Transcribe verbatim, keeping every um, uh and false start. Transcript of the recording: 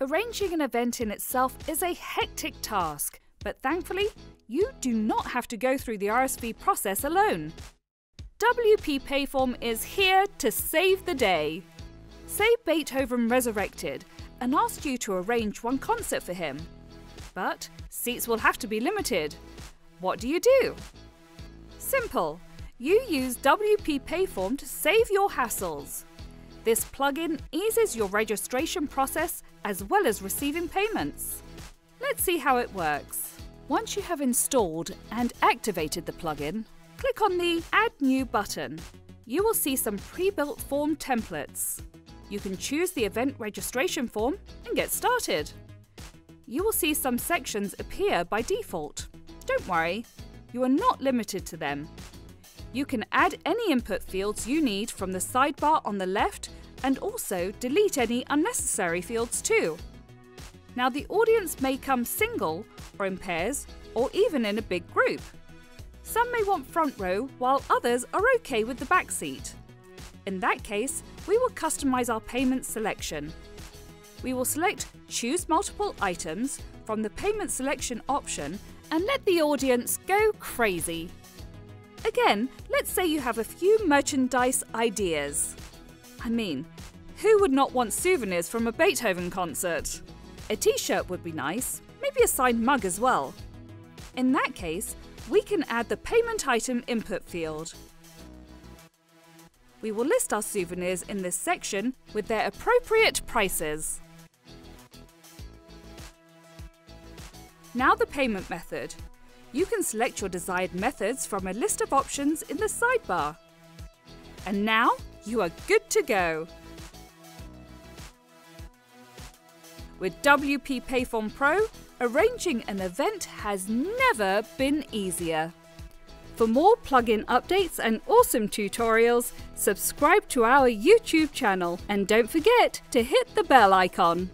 Arranging an event in itself is a hectic task, but thankfully, you do not have to go through the R S V process alone. W P PayForm is here to save the day. Say Beethoven resurrected and asked you to arrange one concert for him. But seats will have to be limited. What do you do? Simple. You use W P PayForm to save your hassles. This plugin eases your registration process as well as receiving payments. Let's see how it works. Once you have installed and activated the plugin, click on the Add New button. You will see some pre-built form templates. You can choose the event registration form and get started. You will see some sections appear by default. Don't worry, you are not limited to them. You can add any input fields you need from the sidebar on the left and also delete any unnecessary fields too. Now the audience may come single or in pairs or even in a big group. Some may want front row while others are okay with the back seat. In that case, we will customize our payment selection. We will select Choose Multiple Items from the payment selection option and let the audience go crazy. Again, let's say you have a few merchandise ideas. I mean, who would not want souvenirs from a Beethoven concert? A t-shirt would be nice, maybe a signed mug as well. In that case, we can add the payment item input field. We will list our souvenirs in this section with their appropriate prices. Now the payment method. You can select your desired methods from a list of options in the sidebar. And now you are good to go. With W P PayForm Pro, arranging an event has never been easier. For more plugin updates and awesome tutorials, subscribe to our YouTube channel and don't forget to hit the bell icon.